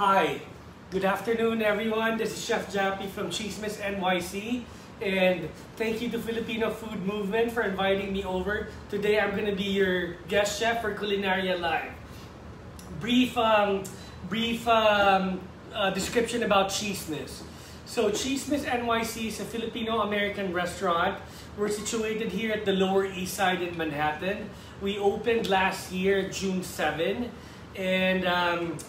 Hi, good afternoon everyone. This is Chef Jappy from Tsismis NYC, and thank you to Filipino Food Movement for inviting me over. Today I'm going to be your guest chef for Culinaria Live. Brief description about Tsismis. So Tsismis NYC is a Filipino-American restaurant. We're situated here at the Lower East Side in Manhattan. We opened last year, June 7, and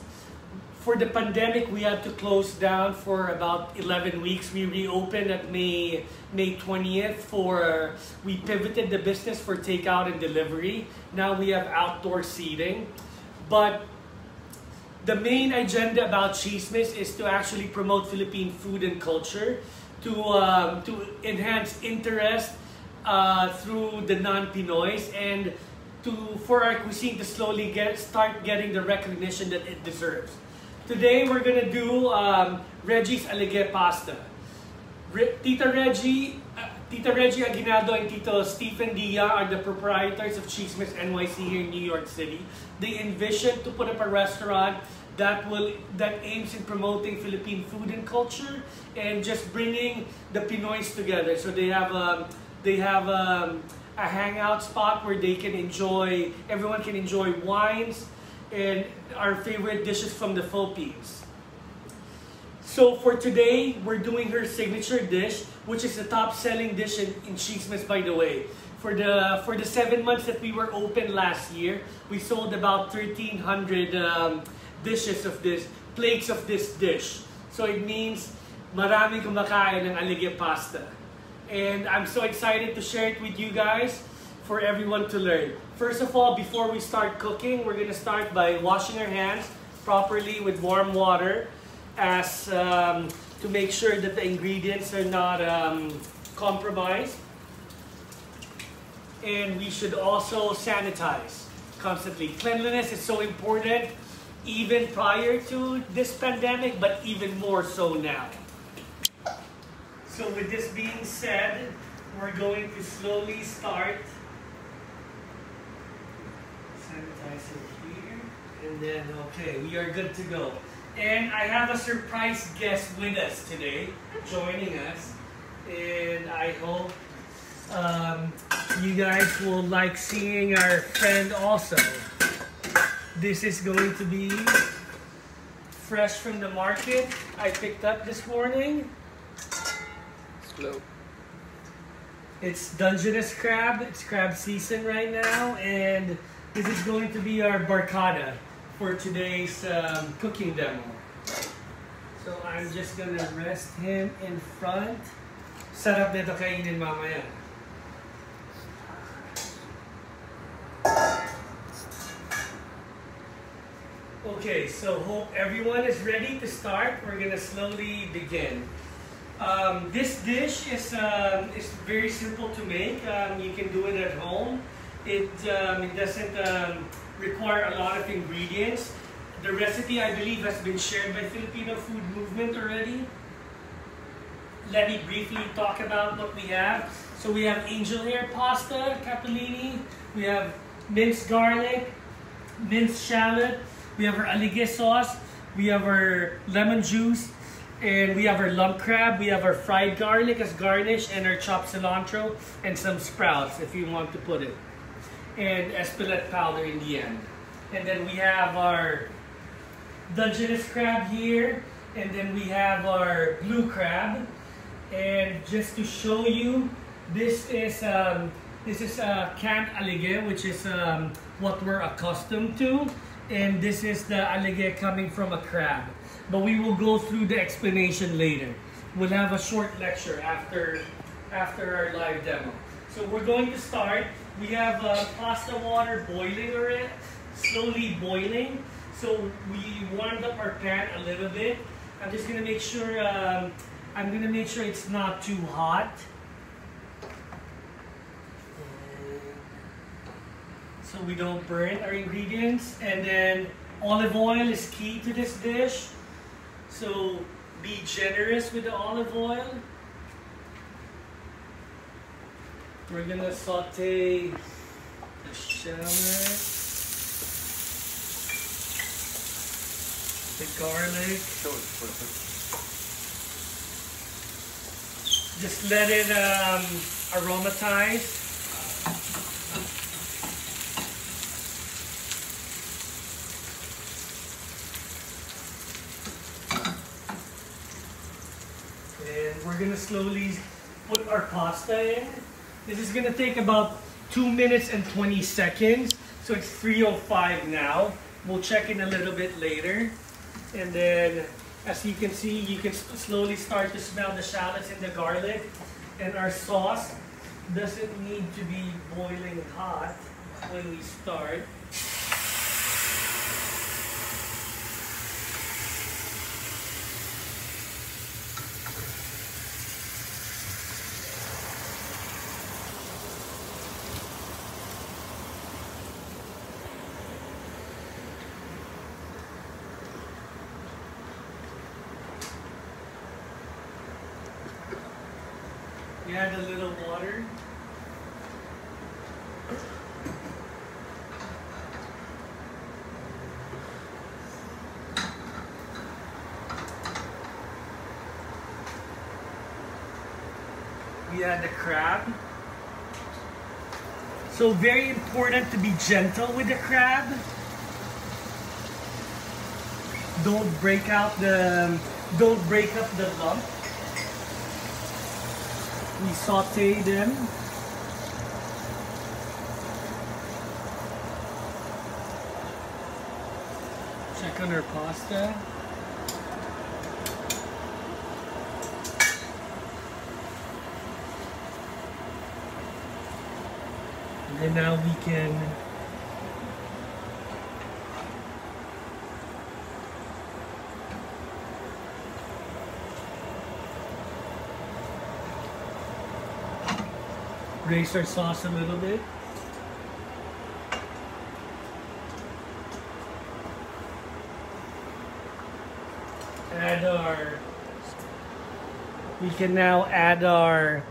for the pandemic, we had to close down for about 11 weeks. We reopened at May 20th for, we pivoted the business for takeout and delivery. Now we have outdoor seating. But the main agenda about Tsismis is to actually promote Philippine food and culture, to enhance interest through the non-Pinoys, and for our cuisine to slowly start getting the recognition that it deserves. Today, we're going to do Reggie's Aligue pasta. Tita Reggie Aguinaldo and Tito Stephen Dia are the proprietors of Tsismis NYC here in New York City. They envisioned to put up a restaurant that aims in promoting Philippine food and culture and just bringing the Pinoys together. So they have a hangout spot where everyone can enjoy wines and our favorite dishes from the Philippines. So for today, we're doing her signature dish, which is the top-selling dish in Tsismis, by the way. For the 7 months that we were open last year, we sold about 1,300 plates of this dish. So it means maraming kumakain ng aligue pasta. And I'm so excited to share it with you guys, for everyone to learn. First of all, before we start cooking, we're going to start by washing our hands properly with warm water, as to make sure that the ingredients are not compromised. And we should also sanitize constantly. Cleanliness is so important, even prior to this pandemic, but even more so now. So with this being said, we're going to slowly start here, and then okay, we are good to go. And I have a surprise guest with us today, joining us, and I hope you guys will like seeing our friend also. This is going to be fresh from the market. I picked up this morning. Slow. It's Dungeness crab. It's crab season right now, and this is going to be our barkada for today's cooking demo. So I'm just gonna rest him in front. Sarap nito kainin mamaya. Okay, so hope everyone is ready to start. We're gonna slowly begin. This dish is very simple to make. You can do it at home. It doesn't require a lot of ingredients. The recipe, I believe, has been shared by Filipino Food Movement already. Let me briefly talk about what we have. So we have angel hair pasta, capellini. We have minced garlic, minced shallot. We have our aligue sauce. We have our lemon juice. And we have our lump crab, we have our fried garlic as garnish, and our chopped cilantro, and some sprouts if you want to put it. And espelette powder in the end. And then we have our Dungeness crab here, and then we have our blue crab. And just to show you, this is a canned aligue, which is what we're accustomed to, and this is the aligue coming from a crab. But we will go through the explanation later. We'll have a short lecture after our live demo. So we're going to start. We have pasta water boiling already, slowly boiling. So we warmed up our pan a little bit. I'm just gonna make sure. I'm gonna make sure it's not too hot. So we don't burn our ingredients. And then olive oil is key to this dish. So be generous with the olive oil. We're gonna saute the shallot. the garlic. Just let it aromatize. And we're gonna slowly put our pasta in. This is gonna take about 2 minutes and 20 seconds. So it's 3:05 now. We'll check in a little bit later. And then, as you can see, you can slowly start to smell the shallots and the garlic. And our sauce doesn't need to be boiling hot when we start. Add a little water. We add the crab. So very important to be gentle with the crab. Don't break up the lump. We sauté them. Check on our pasta. And then now we can raise our sauce a little bit. We can now add our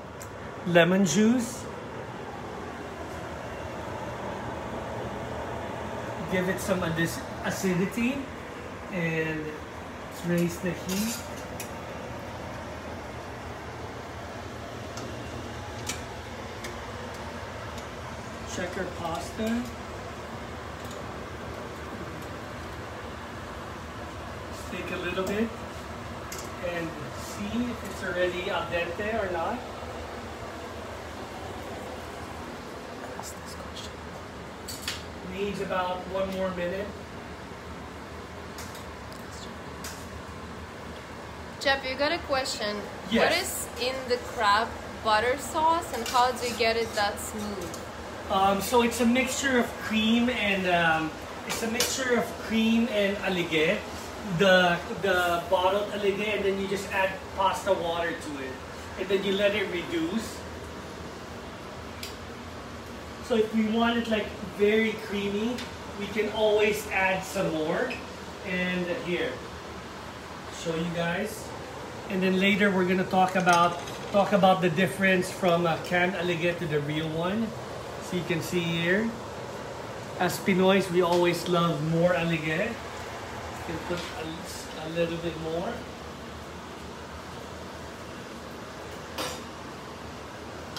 lemon juice. Give it some acidity and raise the heat. Check our pasta. Take a little bit and see if it's already al dente or not. Ask this question. Needs about 1 more minute. Jeff, you got a question. Yes. What is in the crab butter sauce and how do you get it that smooth? So it's a mixture of cream and aligue, the bottled aligue, and then you just add pasta water to it, and then you let it reduce. So if we want it like very creamy, we can always add some more. And here, show you guys, and then later we're gonna talk about the difference from a canned aligue to the real one. So you can see here, as Pinoys, we always love more aligue. You can put a little bit more.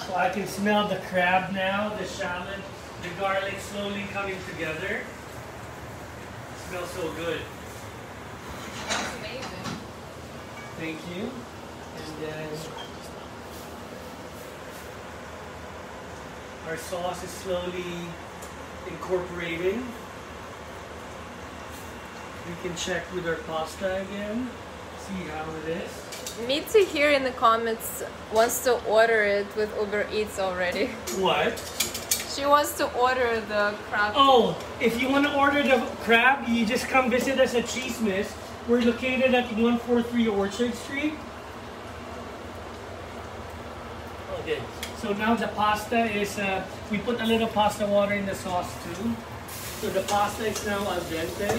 So I can smell the crab now, the shallot, the garlic slowly coming together. It smells so good. That's amazing. Thank you. And then our sauce is slowly incorporating. We can check with our pasta again, see how it is. Me too here in the comments wants to order it with Uber Eats already. What? She wants to order the crab. Oh, if you want to order the crab, you just come visit us at Tsismis. We're located at 143 Orchard Street. Okay. So now the pasta is, we put a little pasta water in the sauce too. So the pasta is now al dente.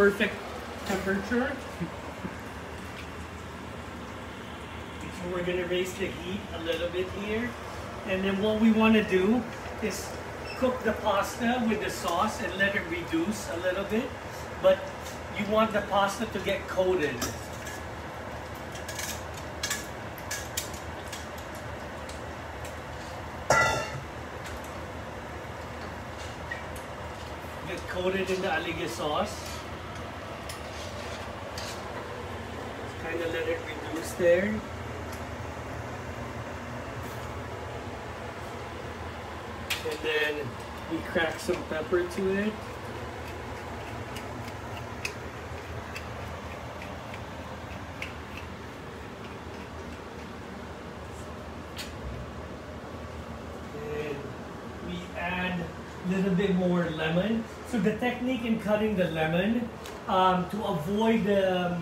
Perfect temperature. So we're gonna raise the heat a little bit here. And then what we wanna do is cook the pasta with the sauce and let it reduce a little bit. But you want the pasta to get coated. Get coated in the aligue sauce. Kind of let it reduce there. And then we crack some pepper to it. And we add a little bit more lemon. So the technique in cutting the lemon to avoid the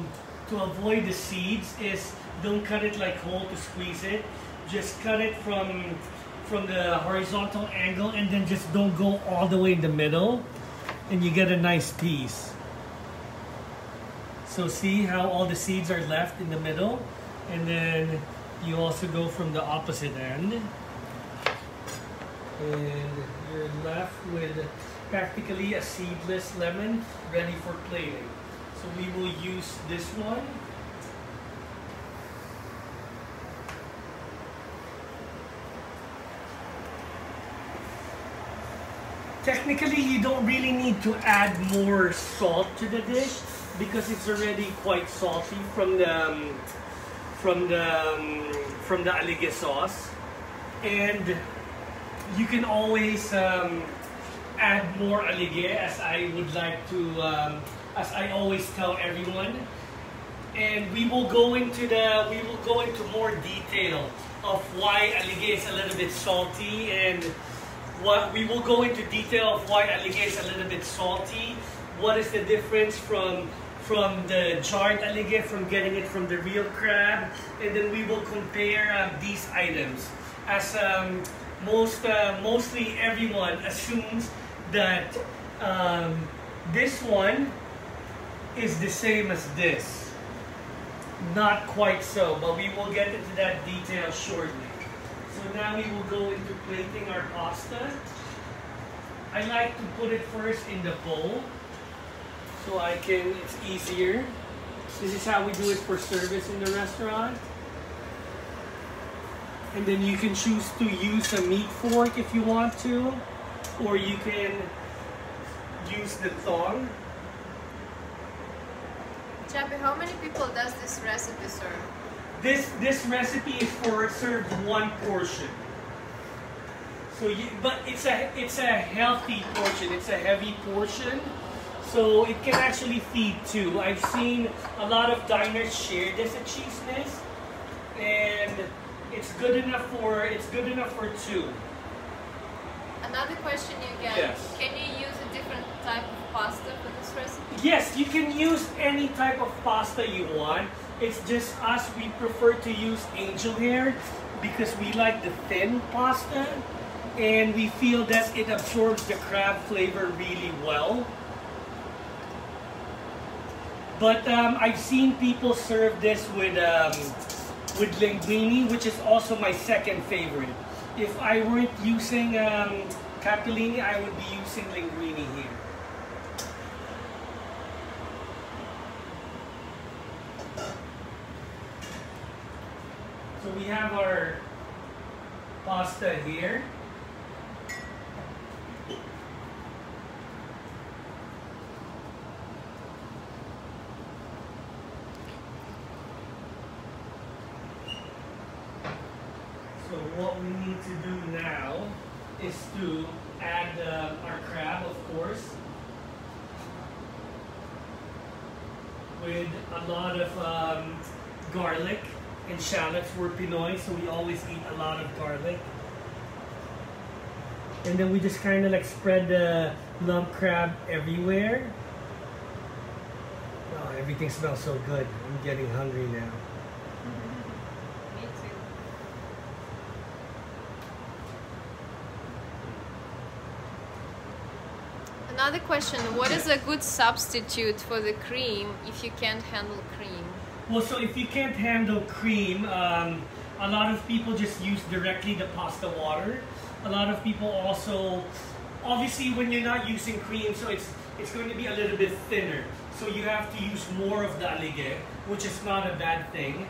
seeds is don't cut it like whole to squeeze it. Just cut it from the horizontal angle and then just don't go all the way in the middle and you get a nice piece. So see how all the seeds are left in the middle, and then you also go from the opposite end and you're left with practically a seedless lemon ready for plating. So we will use this one. Technically, you don't really need to add more salt to the dish because it's already quite salty from the aligue sauce, and you can always add more aligue, as I would like to, as I always tell everyone. And we will go into more detail of why aligue is a little bit salty and. What is the difference from the jarred aligue, from getting it from the real crab, and then we will compare these items. As mostly everyone assumes that this one is the same as this. Not quite so, but we will get into that detail shortly. So now we will go into plating our pasta. I like to put it first in the bowl so I can, it's easier. This is how we do it for service in the restaurant. And then you can choose to use a meat fork if you want to, or you can use the thong. Jappy, how many people does this recipe serve? This recipe is for served one portion. So, but it's a healthy portion. It's a heavy portion, so it can actually feed two. I've seen a lot of diners share this at Tsismis, and it's good enough for two. Another question you get: yes. Can you use a different type of pasta for this recipe? Yes, you can use any type of pasta you want. It's just us, we prefer to use angel hair because we like the thin pasta and we feel that it absorbs the crab flavor really well. But I've seen people serve this with linguine, which is also my second favorite. If I weren't using capellini, I would be using linguine here. So we have our pasta here. So what we need to do now is to add our crab, of course, with a lot of garlic. And shallots, we're Pinoy, so we always eat a lot of garlic. And then we just kind of like spread the lump crab everywhere. Oh, everything smells so good. I'm getting hungry now. Mm-hmm. Me too. Another question, what is a good substitute for the cream if you can't handle cream? Well, so if you can't handle cream, a lot of people just use directly the pasta water. A lot of people also, obviously when you're not using cream, so it's going to be a little bit thinner. So you have to use more of the aligue, which is not a bad thing.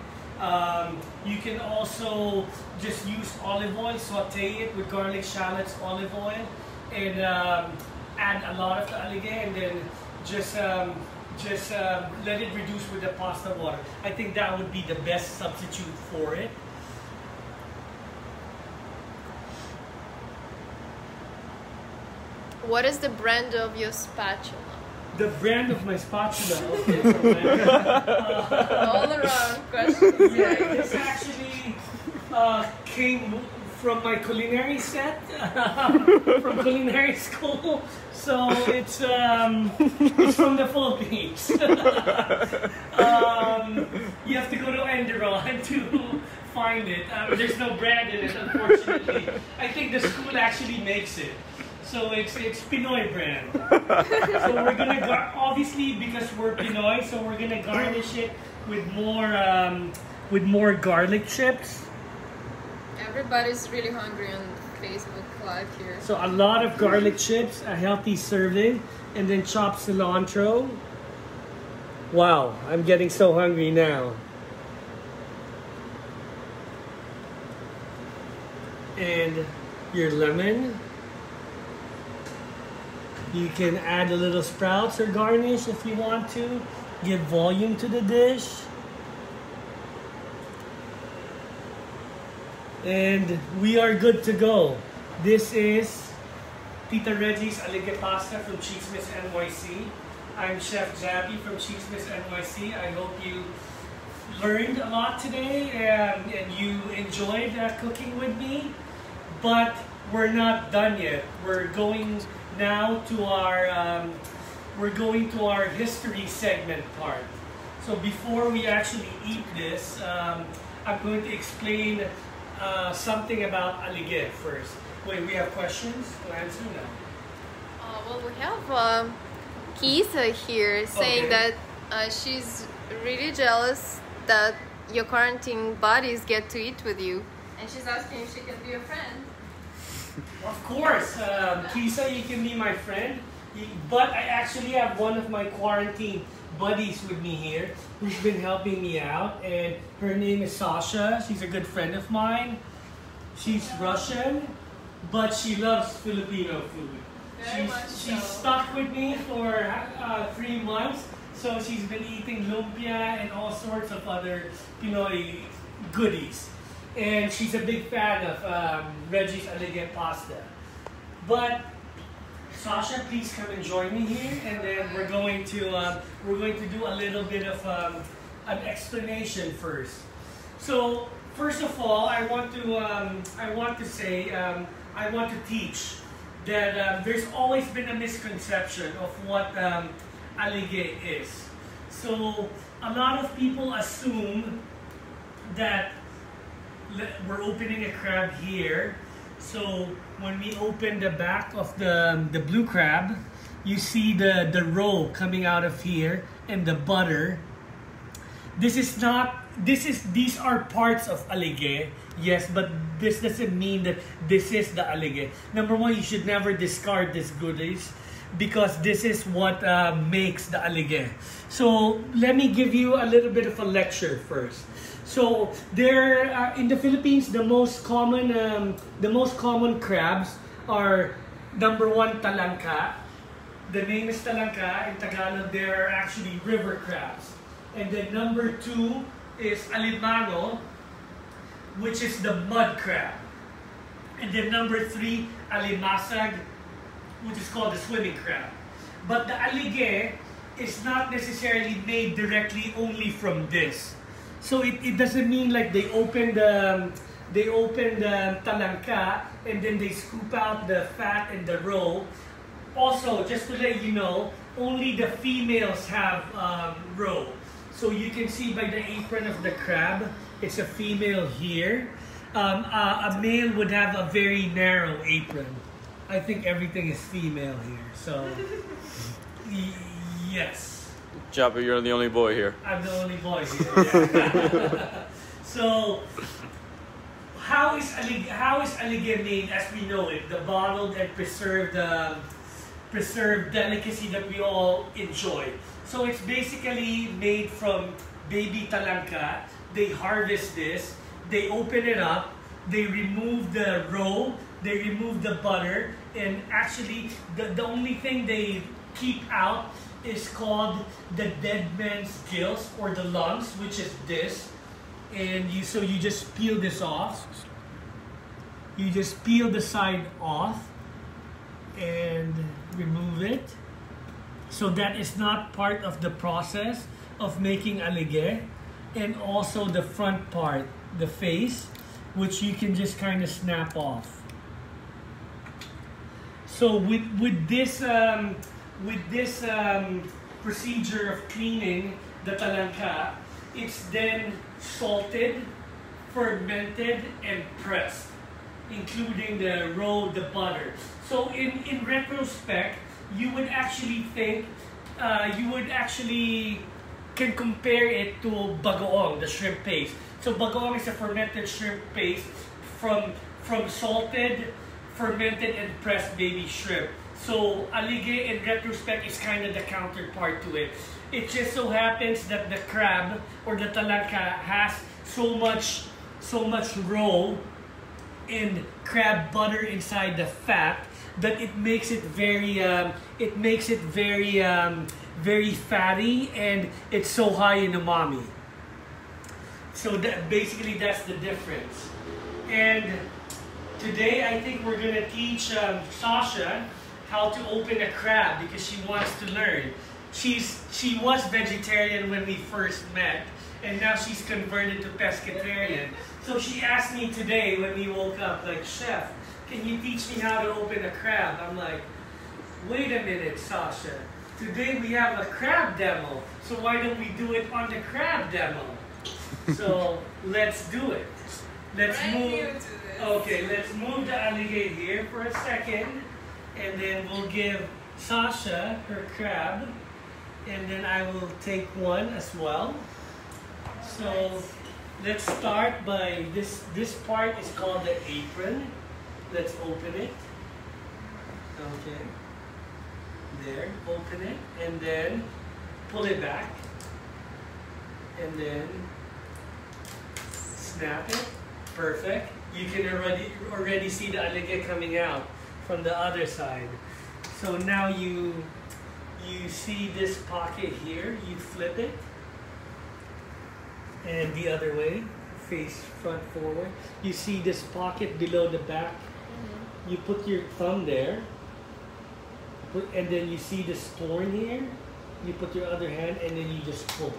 You can also just use olive oil, saute it with garlic, shallots, olive oil, and add a lot of the aligue, and then just let it reduce with the pasta water. I think that would be the best substitute for it. What is the brand of your spatula? The brand of my spatula? Okay, so all around questions. Yeah, this actually came from my culinary set, from culinary school. So it's from the Philippines. You have to go to Enderun to find it. There's no brand in it, unfortunately. I think the school actually makes it. So it's Pinoy brand. So we're gonna obviously, because we're Pinoy, so we're gonna garnish it with more garlic chips. Everybody's really hungry on Facebook Live here. So a lot of garlic chips, a healthy serving, and then chopped cilantro. Wow, I'm getting so hungry now. And your lemon. You can add a little sprouts or garnish if you want to. Give volume to the dish. And we are good to go. This is Tita Reggie's Aligue Pasta from Tsismis NYC. I'm Chef Jappy from Tsismis NYC. I hope you learned a lot today and you enjoyed cooking with me. But we're not done yet. We're going now to our history segment part. So before we actually eat this, I'm going to explain something about aligue first. Wait, we have questions to answer now. Well, we have Kisa here saying that she's really jealous that your quarantine buddies get to eat with you, and she's asking if she can be a friend. Of course, Kisa, you can be my friend, but I actually have one of my quarantine buddies with me here who's been helping me out, and her name is Sasha. She's a good friend of mine. She's Russian, but she loves Filipino food. She's stuck with me for 3 months, so she's been eating lumpia and all sorts of other Pinoy goodies. And she's a big fan of Reggie's Aligue Pasta. But Sasha, please come and join me here, and then we're going to do a little bit of an explanation first. So first of all, I want to teach that there's always been a misconception of what aligue is. So a lot of people assume that we're opening a crab here, so when we open the back of the blue crab, you see the roe coming out of here and the butter. These are parts of aligue, yes, but this doesn't mean that this is the aligue. Number one, you should never discard these goodies, because this is what makes the aligue. So let me give you a little bit of a lecture first. So there, in the Philippines, the most common crabs are number one, Talangka. The name is Talangka. In Tagalog, there are actually river crabs. And then number two is alimago, which is the mud crab. And then number three, alimasag, which is called the swimming crab. But the aligue is not necessarily made directly only from this. So it doesn't mean like they open the talangka and then they scoop out the fat and the roe. Also, just to let you know, only the females have roe. So you can see by the apron of the crab, it's a female here. A male would have a very narrow apron. I think everything is female here. So yes. Jappy, you're the only boy here. I'm the only boy here. So, how is Aligue made as we know it? The bottled and preserved preserved delicacy that we all enjoy. So it's basically made from baby talangka. They harvest this, they open it up, they remove the roe, they remove the butter, and actually the only thing they keep out is called the dead man's gills or the lungs, which is this. And so you just peel this off. You just peel the side off and remove it. So that is not part of the process of making aligue. And also the front part, the face, which you can just kind of snap off. So with this procedure of cleaning the talangka, it's then salted, fermented, and pressed, including the roe, the butter. So in retrospect, you would actually think, you can compare it to bagoong, the shrimp paste. So bagoong is a fermented shrimp paste from salted, fermented, and pressed baby shrimp. So aligue, in retrospect, is kind of the counterpart to it. It just so happens that the crab or the talangka has so much roe and crab butter inside the fat that it makes it very fatty, and it's so high in umami. So that basically that's the difference. And today I think we're gonna teach Sasha how to open a crab because she wants to learn. She was vegetarian when we first met, and now she's converted to pescatarian. So she asked me today when we woke up, like, Chef, can you teach me how to open a crab? I'm like, wait a minute, Sasha. Today we have a crab demo, so why don't we do it on the crab demo? So let's do it. Let's move. Okay, let's move the aligue here for a second, and then we'll give Sasha her crab. And then I will take one as well. So let's start by this part is called the apron. Let's open it. Okay. There, open it and then pull it back. And then snap it. Perfect. You can already see the aligue coming out from the other side. So now you see this pocket here, you flip it, and the other way, face front forward. You see this pocket below the back, you put your thumb there, and then you see this thorn here, you put your other hand, and then you just pull.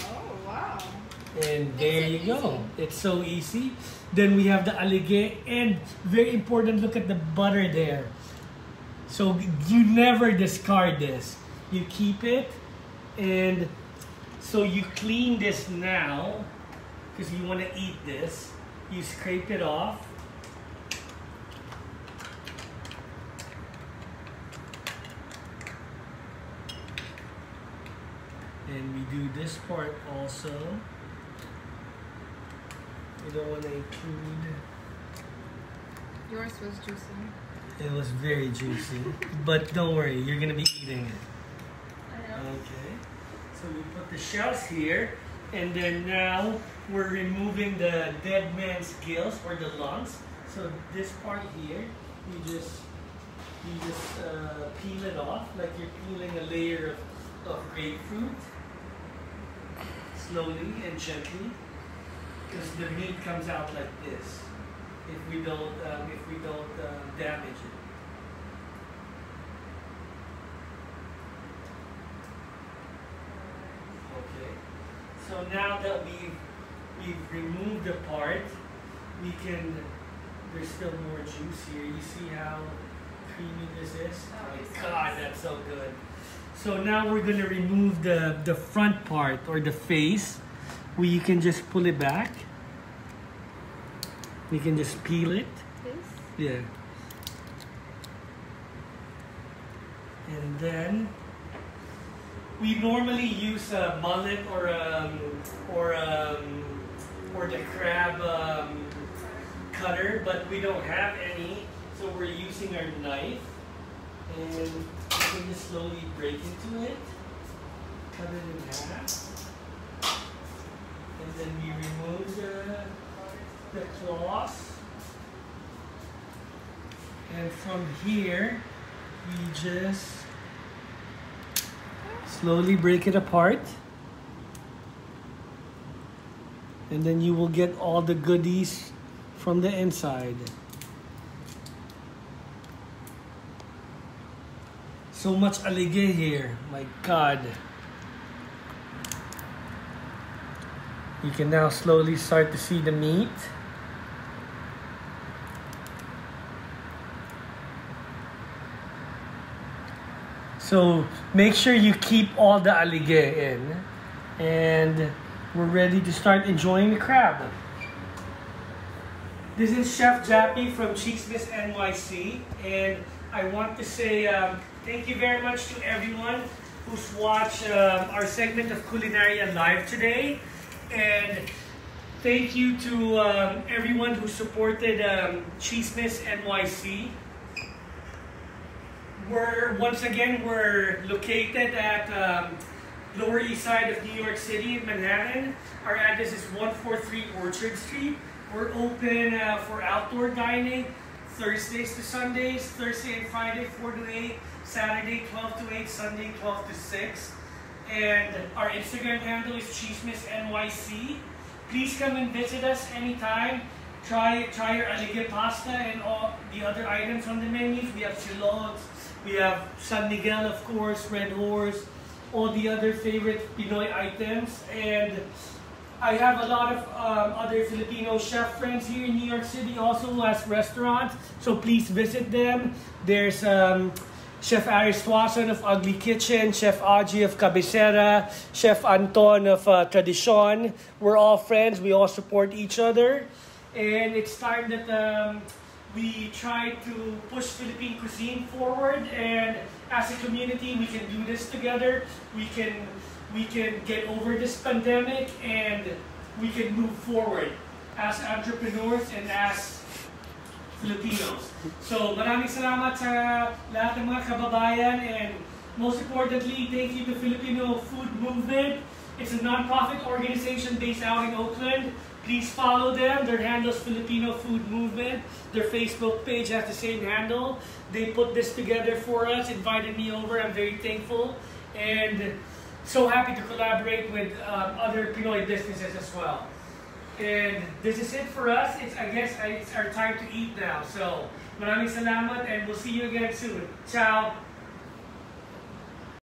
Oh, wow. And there you go. It's so easy. Then we have the aligue, and very important, look at the butter there. So you never discard this. You keep it, and so you clean this now because you want to eat this. You scrape it off. And we do this part also. You don't want to include. Yours was juicy. It was very juicy, but don't worry, you're gonna be eating it. Okay, so we put the shells here, and then now we're removing the dead man's gills or the lungs. So this part here, you just peel it off like you're peeling a layer of grapefruit, slowly and gently, because the meat comes out like this. If we don't damage it. Okay. So now that we've removed the part, we can. There's still more juice here. You see how creamy this is? Oh my God, that's so good. So now we're gonna remove the front part or the face, where you can just pull it back. You can just peel it. This? Yeah. And then we normally use a mullet or the crab cutter, but we don't have any, so we're using our knife, and we can just slowly break into it, cut it in half, and then we remove the claws, and from here we just slowly break it apart, and then you will get all the goodies from the inside. So much aligue here, my God. You can now slowly start to see the meat. So make sure you keep all the aligue in, and we're ready to start enjoying the crab. This is Chef Jappy from Tsismis NYC, and I want to say thank you very much to everyone who's watched our segment of Culinaria Live today, and thank you to everyone who supported Tsismis NYC. Once again, we're located at Lower East Side of New York City in Manhattan. Our address is 143 Orchard Street. We're open for outdoor dining Thursdays to Sundays, Thursday and Friday 4 to 8, Saturday 12 to 8, Sunday 12 to 6. And our Instagram handle is Tsismis NYC. Please come and visit us anytime. Try your aligue pasta and all the other items on the menus. We have chilots. We have San Miguel, of course, Red Horse, all the other favorite Pinoy items. And I have a lot of other Filipino chef friends here in New York City also who has restaurants, so please visit them. There's Chef Aristoison of Ugly Kitchen, Chef Aji of Cabecera, Chef Anton of Tradition. We're all friends. We all support each other. And it's time that we try to push Philippine cuisine forward, and as a community, we can do this together. We can get over this pandemic, and we can move forward as entrepreneurs and as Filipinos. So, maraming salamat sa lahat ng mga kababayan, and most importantly, thank you to Filipino Food Movement. It's a non-profit organization based out in Oakland. Please follow them. Their handle is Filipino Food Movement. Their Facebook page has the same handle. They put this together for us, invited me over. I'm very thankful and so happy to collaborate with other Pinoy businesses as well. And this is it for us. I guess it's our time to eat now. So, maraming salamat, and we'll see you again soon. Ciao.